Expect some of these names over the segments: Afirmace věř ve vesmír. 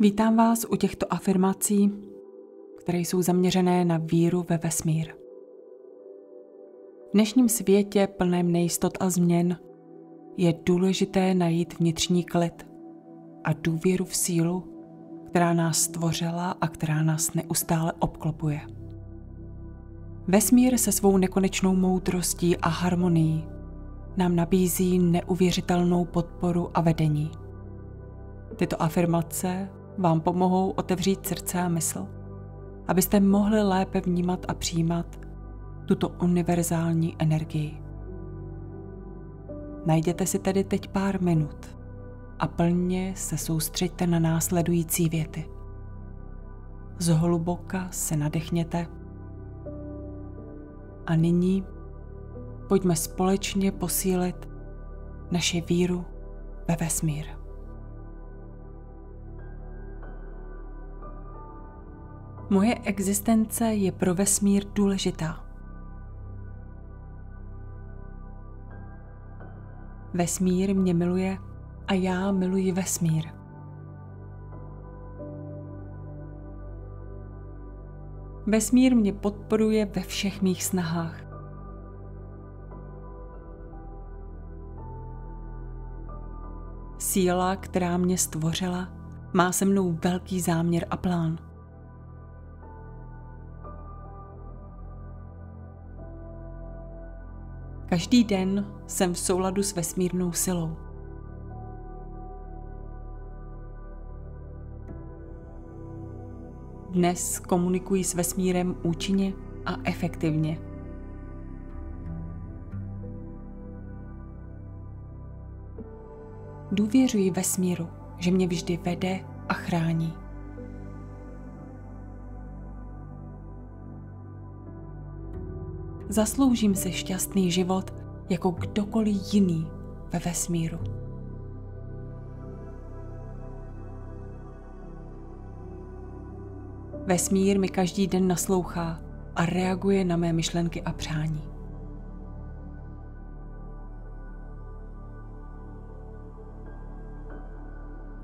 Vítám vás u těchto afirmací, které jsou zaměřené na víru ve vesmír. V dnešním světě plném nejistot a změn je důležité najít vnitřní klid a důvěru v sílu, která nás stvořila a která nás neustále obklopuje. Vesmír se svou nekonečnou moudrostí a harmonií nám nabízí neuvěřitelnou podporu a vedení. Tyto afirmace vám pomohou otevřít srdce a mysl, abyste mohli lépe vnímat a přijímat tuto univerzální energii. Najděte si tedy teď pár minut a plně se soustřeďte na následující věty. Zhluboka se nadechněte. A nyní pojďme společně posílit naši víru ve vesmír. Moje existence je pro vesmír důležitá. Vesmír mě miluje a já miluji vesmír. Vesmír mě podporuje ve všech mých snahách. Síla, která mě stvořila, má se mnou velký záměr a plán. Každý den jsem v souladu s vesmírnou silou. Dnes komunikuji s vesmírem účinně a efektivně. Důvěřuji vesmíru, že mě vždy vede a chrání. Zasloužím se šťastný život jako kdokoliv jiný ve vesmíru. Vesmír mi každý den naslouchá a reaguje na mé myšlenky a přání.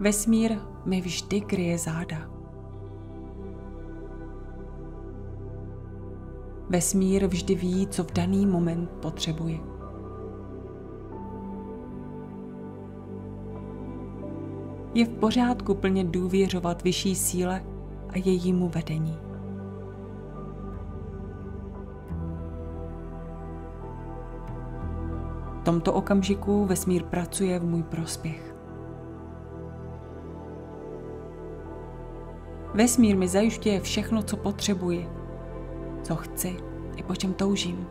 Vesmír mi vždy kryje záda. Vesmír vždy ví, co v daný moment potřebuje. Je v pořádku plně důvěřovat vyšší síle a jejímu vedení. V tomto okamžiku vesmír pracuje v můj prospěch. Vesmír mi zajišťuje všechno, co potřebuji, co chci i po čem toužím.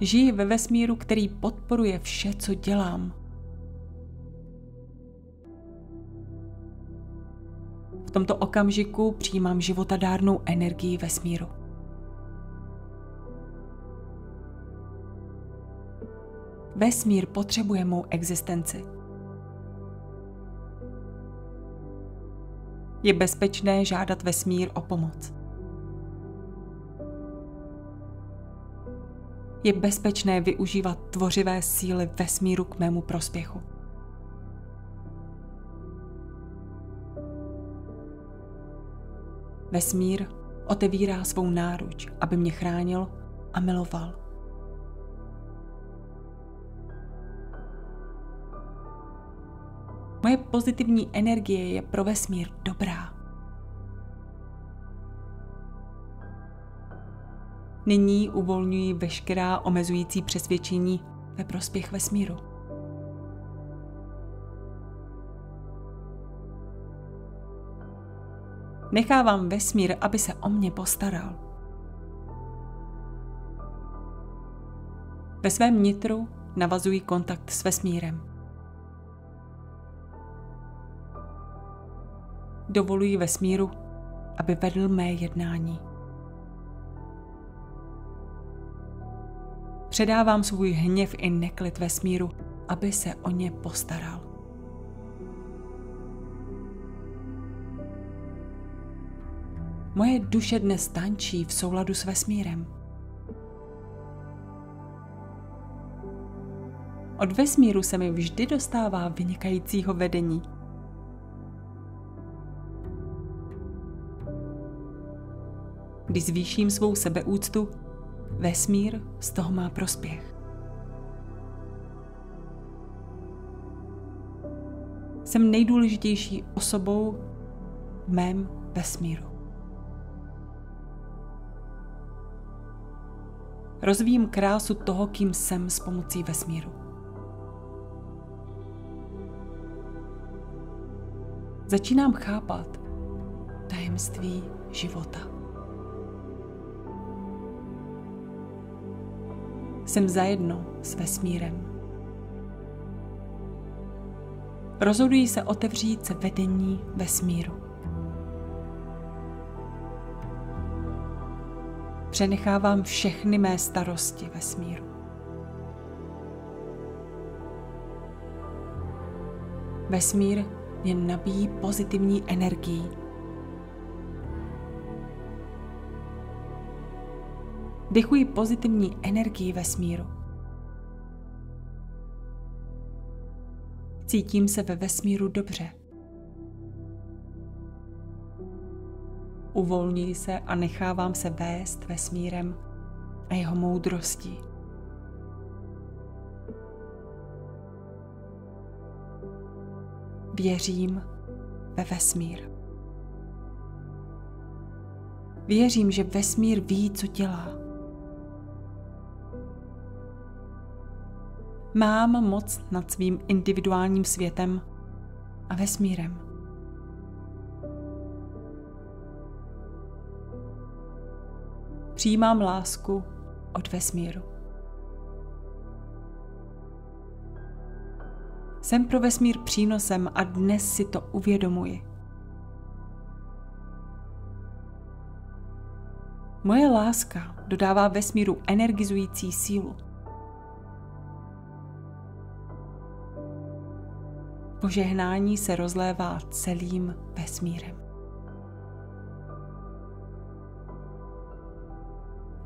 Žiji ve vesmíru, který podporuje vše, co dělám. V tomto okamžiku přijímám životadárnou energii vesmíru. Vesmír potřebuje mou existenci. Je bezpečné žádat vesmír o pomoc. Je bezpečné využívat tvořivé síly vesmíru k mému prospěchu. Vesmír otevírá svou náruč, aby mě chránil a miloval. Moje pozitivní energie je pro vesmír dobrá. Nyní uvolňuji veškerá omezující přesvědčení ve prospěch vesmíru. Nechávám vesmír, aby se o mě postaral. Ve svém nitru navazuji kontakt s vesmírem. Dovoluji vesmíru, aby vedl mé jednání. Předávám svůj hněv i neklid vesmíru, aby se o ně postaral. Moje duše dnes tančí v souladu s vesmírem. Od vesmíru se mi vždy dostává vynikajícího vedení. Když zvýším svou sebeúctu, vesmír z toho má prospěch. Jsem nejdůležitější osobou v mém vesmíru. Rozvíjím krásu toho, kým jsem s pomocí vesmíru. Začínám chápat tajemství života. Jsem zajedno s vesmírem. Rozhoduji se otevřít se vedení vesmíru. Přenechávám všechny mé starosti vesmíru. Vesmír mě nabíjí pozitivní energií. Dechuji pozitivní energii vesmíru. Cítím se ve vesmíru dobře. Uvolňuji se a nechávám se vést vesmírem a jeho moudrostí. Věřím ve vesmír. Věřím, že vesmír ví, co dělá. Mám moc nad svým individuálním světem a vesmírem. Přijímám lásku od vesmíru. Jsem pro vesmír přínosem a dnes si to uvědomuji. Moje láska dodává vesmíru energizující sílu. Požehnání se rozlévá celým vesmírem.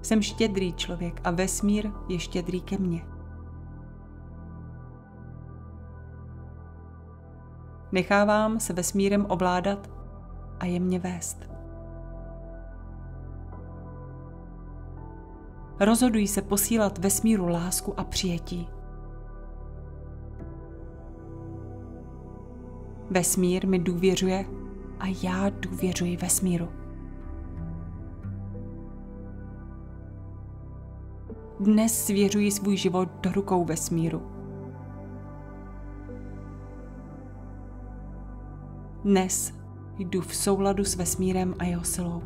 Jsem štědrý člověk a vesmír je štědrý ke mně. Nechávám se vesmírem ovládat a jemně vést. Rozhoduji se posílat vesmíru lásku a přijetí. Vesmír mi důvěřuje a já důvěřuji vesmíru. Dnes svěřuji svůj život do rukou vesmíru. Dnes jdu v souladu s vesmírem a jeho silou.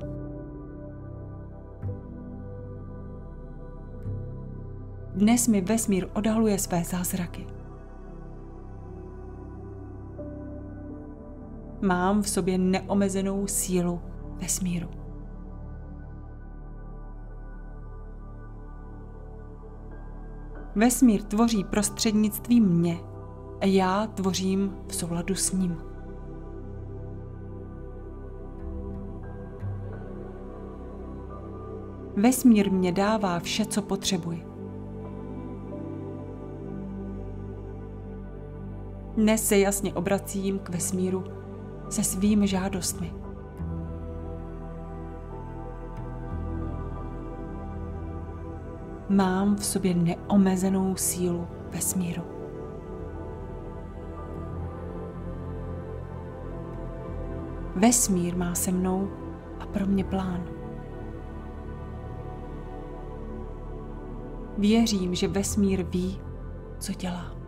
Dnes mi vesmír odhaluje své zázraky. Mám v sobě neomezenou sílu vesmíru. Vesmír tvoří prostřednictvím mě a já tvořím v souladu s ním. Vesmír mě dává vše, co potřebuji. Dnes se jasně obracím k vesmíru se svými žádostmi. Mám v sobě neomezenou sílu vesmíru. Vesmír má se mnou a pro mě plán. Věřím, že vesmír ví, co dělá.